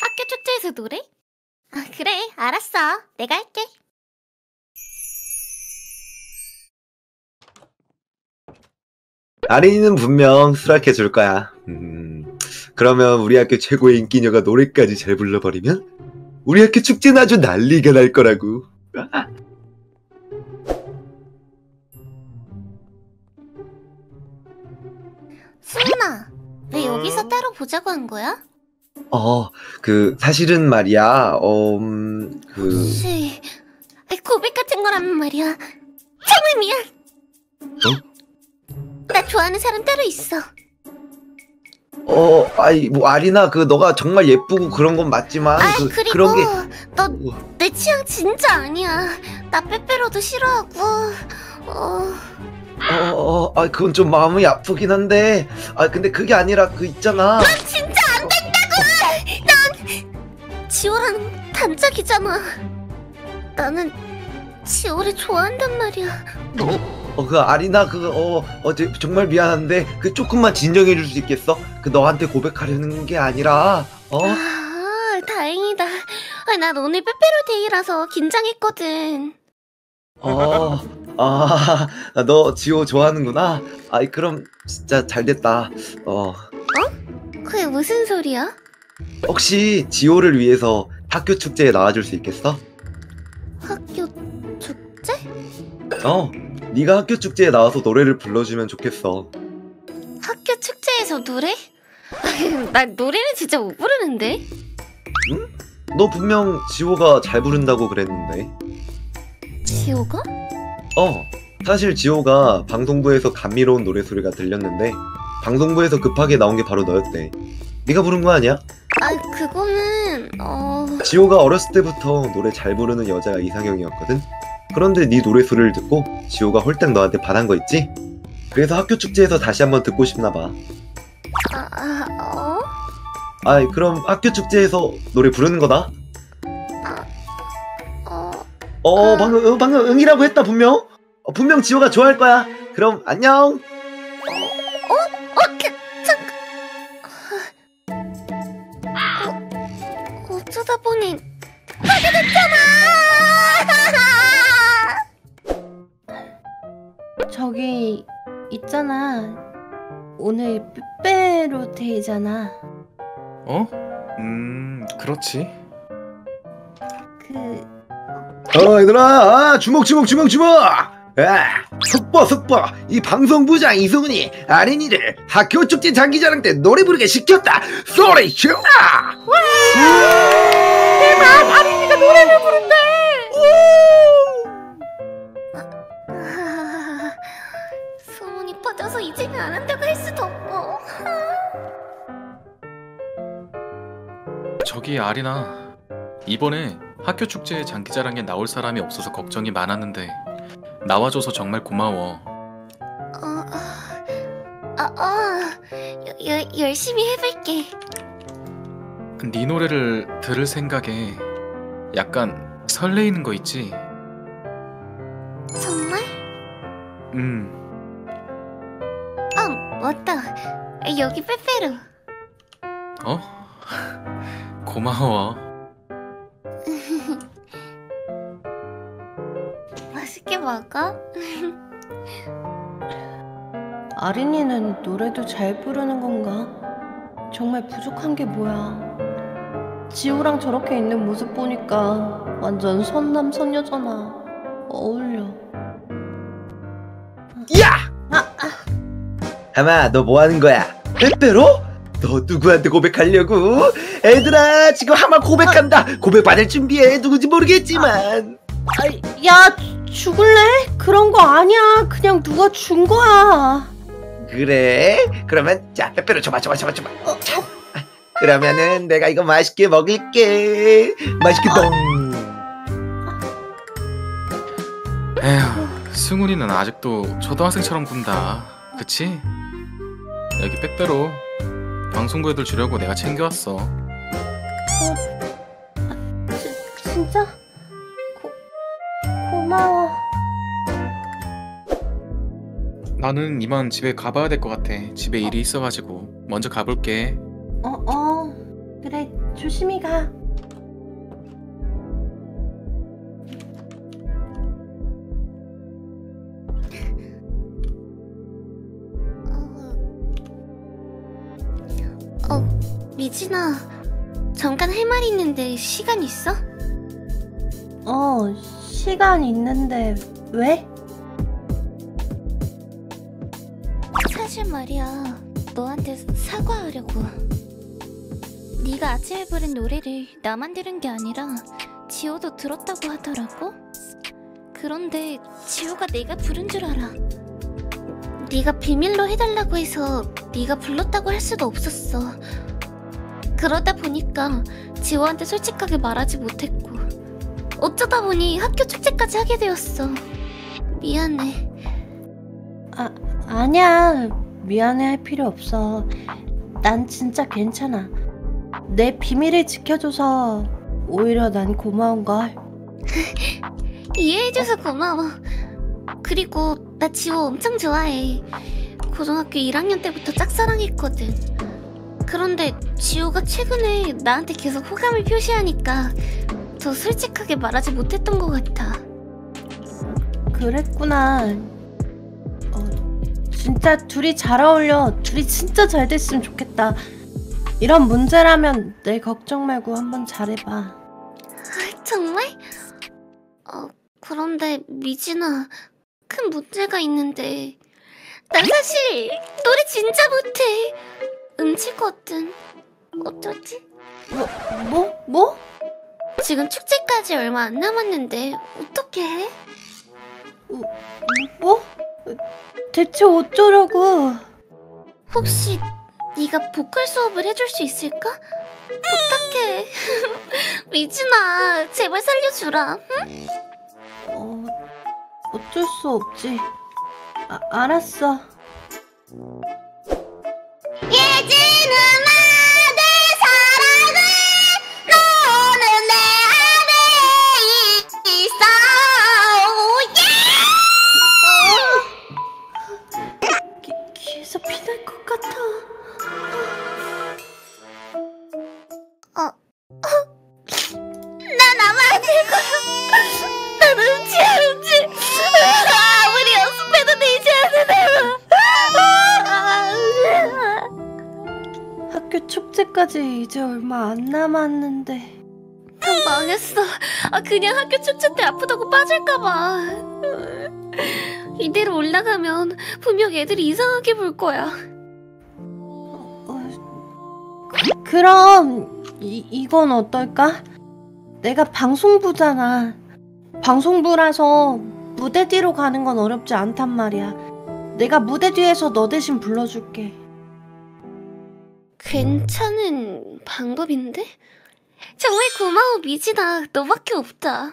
학교 축제에서 노래? 아, 그래, 알았어. 내가 할게. 아린이는 분명 수락해줄 거야. 그러면 우리 학교 최고의 인기녀가 노래까지 잘 불러버리면 우리 학교 축제는 아주 난리가 날 거라고. 수윤아, 왜 여기서 따로 보자고 한 거야? 사실은 말이야, 혹시 고백 같은 거라면 말이야. 정말 미안. 어? 나 좋아하는 사람 따로 있어. 아린아, 너가 정말 예쁘고 그런 건 맞지만. 그리고 그런 게... 너 내 취향 진짜 아니야. 나 빼빼로도 싫어하고. 그건 좀 마음이 아프긴 한데. 근데 그게 아니라 있잖아. 넌 진짜 안 된다고! 넌 지호랑 단짝이잖아. 나는 지호를 좋아한단 말이야. 아린아, 정말 미안한데 조금만 진정해줄 수 있겠어? 너한테 고백하려는 게 아니라. 아, 다행이다. 난 오늘 빼빼로 데이라서 긴장했거든. 너 지호 좋아하는구나. 그럼 진짜 잘됐다. 그게 무슨 소리야? 혹시 지호를 위해서 학교 축제에 나와줄 수 있겠어? 학교 축제? 네가 학교 축제에 나와서 노래를 불러주면 좋겠어. 학교 축제에서 노래? 나 노래는 진짜 못 부르는데. 응? 너 분명 지호가 잘 부른다고 그랬는데. 지호가? 사실 지호가 방송부에서 감미로운 노래소리가 들렸는데 방송부에서 급하게 나온 게 바로 너였대. 네가 부른 거 아니야? 그거는... 지호가 어렸을 때부터 노래 잘 부르는 여자가 이상형이었거든? 그런데 네 노래소리를 듣고 지호가 홀딱 너한테 반한 거 있지? 그래서 학교 축제에서 다시 한번 듣고 싶나 봐. 그럼 학교 축제에서 노래 부르는 거다? 방금 응이라고 했다, 분명? 분명 지호가 좋아할 거야. 그럼 안녕. 어쩌다 보니 하게 됐잖아. 저기 있잖아, 오늘 빼빼로 데이잖아. 그렇지. 얘들아, 주목. 속보. 이 방송부장 이승훈이 아린이를 학교 축제 장기자랑 때 노래 부르게 시켰다. 소리 흉아. 대박, 아린이가 노래를 부른대. 소문이 퍼져서 이제는 안 한다고 할 수도 없고. 저기 아린아, 이번에 학교 축제에 장기자랑에 나올 사람이 없어서 걱정이 많았는데 나와줘서 정말 고마워. 열심히 해볼게. 네 노래를 들을 생각에 약간 설레이는 거 있지? 정말? 맞다. 여기 빼빼로. 고마워. 맛있게 먹어. 아린이는 노래도 잘 부르는 건가? 정말 부족한 게 뭐야? 지호랑 저렇게 있는 모습 보니까 완전 선남선녀잖아. 어울려. 야! 하마, 너 뭐 하는 거야? 빼빼로? 너 누구한테 고백하려고? 애들아, 지금 하마 고백한다. 고백 받을 준비해. 누구지 모르겠지만. 야, 죽을래? 그런 거 아니야. 그냥 누가 준 거야. 그래? 그러면 자, 빼빼로 줘봐. 그러면은 내가 이거 맛있게 먹을게. 맛있겠다. 에휴, 승훈이는 아직도 초등학생처럼 군다. 그치? 여기 빼빼로. 방송부 애들 주려고 내가 챙겨왔어. 진짜? 고마워. 나는 이만 집에 가봐야 될 것 같아. 집에 일이 있어가지고. 먼저 가볼게. 그래, 조심히 가. 미진아, 잠깐 할 말이 있는데 시간 있어? 시간 있는데 왜? 사실 말이야, 너한테 사과하려고. 네가 아침에 부른 노래를 나만 들은 게 아니라 지호도 들었다고 하더라고. 그런데 지호가 내가 부른 줄 알아. 네가 비밀로 해달라고 해서 네가 불렀다고 할 수도 없었어. 그러다 보니까 지호한테 솔직하게 말하지 못했고, 어쩌다 보니 학교 축제까지 하게 되었어. 미안해. 아니야. 미안해 할 필요 없어. 난 진짜 괜찮아. 내 비밀을 지켜줘서 오히려 난 고마운걸. 이해해줘서 고마워. 그리고 나 지호 엄청 좋아해. 고등학교 1학년 때부터 짝사랑했거든. 그런데 지호가 최근에 나한테 계속 호감을 표시하니까 더 솔직하게 말하지 못했던 것 같아. 그랬구나. 진짜 둘이 잘 어울려. 둘이 진짜 잘 됐으면 좋겠다. 이런 문제라면 내 걱정 말고 한번 잘해봐. 정말? 그런데 미진아, 큰 문제가 있는데 난 사실 노래 진짜 못해. 음치거든. 어쩌지? 뭐? 지금 축제까지 얼마 안 남았는데 어떻게 해? 뭐? 대체 어쩌려고? 혹시 네가 보컬 수업을 해줄 수 있을까? 부탁해. 미진아, 제발 살려주라. 응? 어쩔 수 없지. 알았어. 축제까지 이제 얼마 안 남았는데. 망했어. 그냥 학교 축제 때 아프다고 빠질까봐. 이대로 올라가면 분명 애들이 이상하게 볼 거야. 그럼 이건 어떨까? 내가 방송부잖아. 방송부라서 무대 뒤로 가는 건 어렵지 않단 말이야. 내가 무대 뒤에서 너 대신 불러줄게. 괜찮은 방법인데? 정말 고마워, 미진아. 너밖에 없다.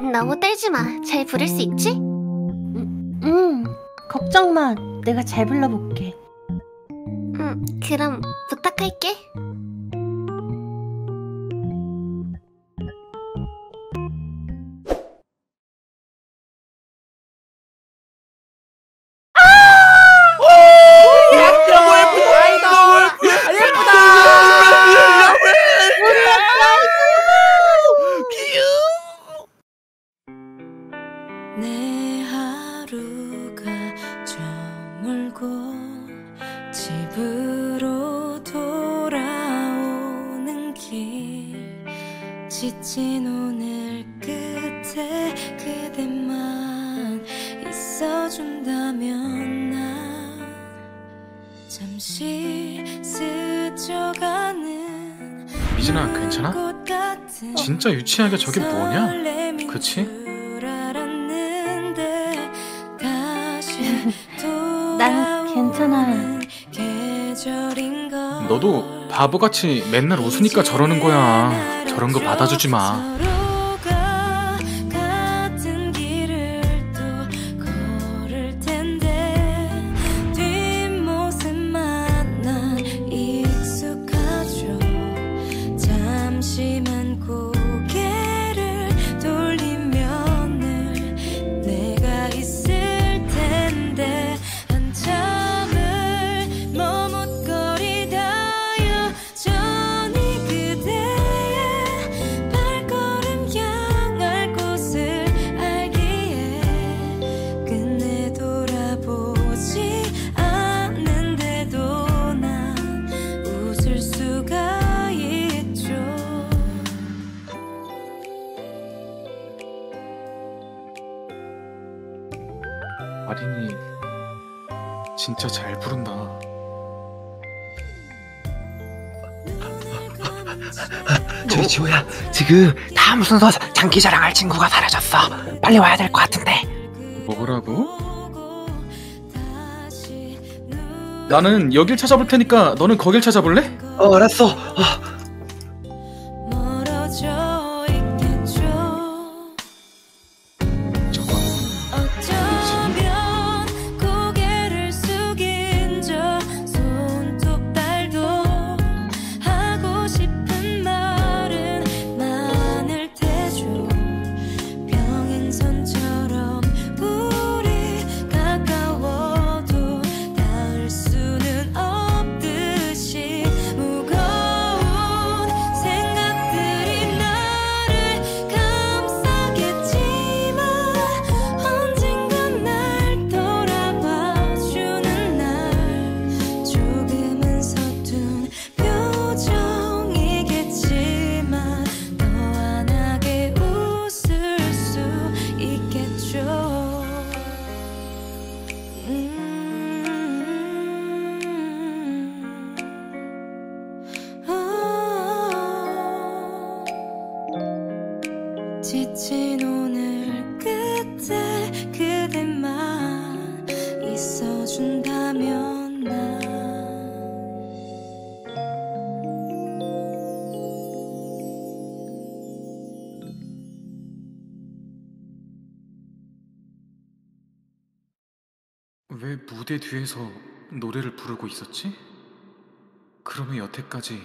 너무 떨지 마. 잘 부를 수 있지? 걱정 마. 내가 잘 불러볼게. 그럼 부탁할게. 내 하루가 저물고 집으로 돌아오는 길, 지친 오늘 끝에 그대만 있어준다면 난 잠시 스쳐가는. 미진아, 괜찮아? 진짜 유치하게 저게 뭐냐? 그치? 난 괜찮아. 너도 바보같이 맨날 웃으니까 저러는 거야. 저런 거 받아주지 마. 잠시만 고개를 아린이 진짜 잘 부른다. 저기 지호야, 지금 다음 순서 장기자랑 할 친구가 사라졌어. 빨리 와야 될 것 같은데. 뭐라고? 나는 여길 찾아볼 테니까 너는 거길 찾아볼래? 어, 알았어. 지친 오늘 끝에 그대만 있어준다면 난 왜 무대 뒤에서 노래를 부르고 있었지? 그러면 여태까지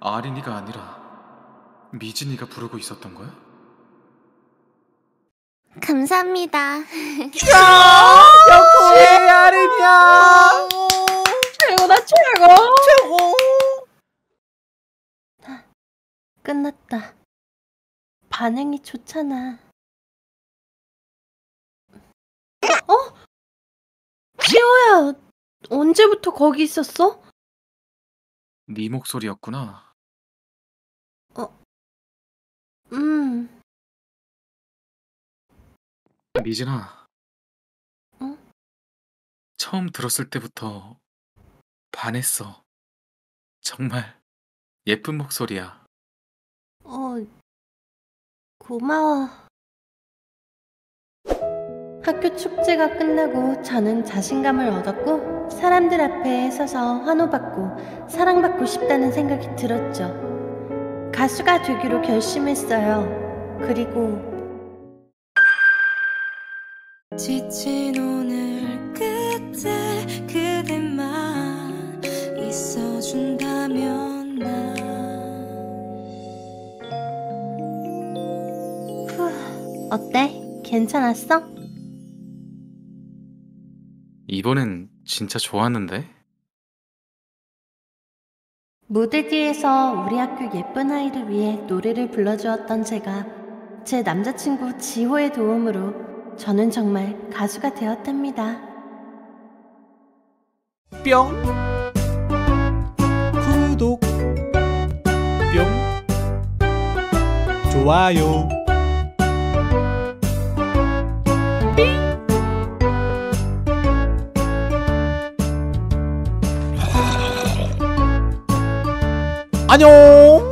아린이가 아니라 미진이가 부르고 있었던 거야? 감사합니다. 야! 역시 아린이야! 최고다, 최고! 최고! 끝났다. 반응이 좋잖아. 어? 지호야! 언제부터 거기 있었어? 네 목소리였구나. 미진아, 응? 처음 들었을 때부터 반했어. 정말 예쁜 목소리야. 고마워. 학교 축제가 끝나고 저는 자신감을 얻었고 사람들 앞에 서서 환호받고 사랑받고 싶다는 생각이 들었죠. 가수가 되기로 결심했어요. 그리고 지친 오늘 끝에 그대만 있어준다면 난 어때? 괜찮았어? 이번엔 진짜 좋았는데? 무대 뒤에서 우리 학교 예쁜 아이를 위해 노래를 불러주었던 제가 제 남자친구 지호의 도움으로 저는 정말 가수가 되었답니다. 뿅! 구독! 뿅! 좋아요! 삥! 안녕!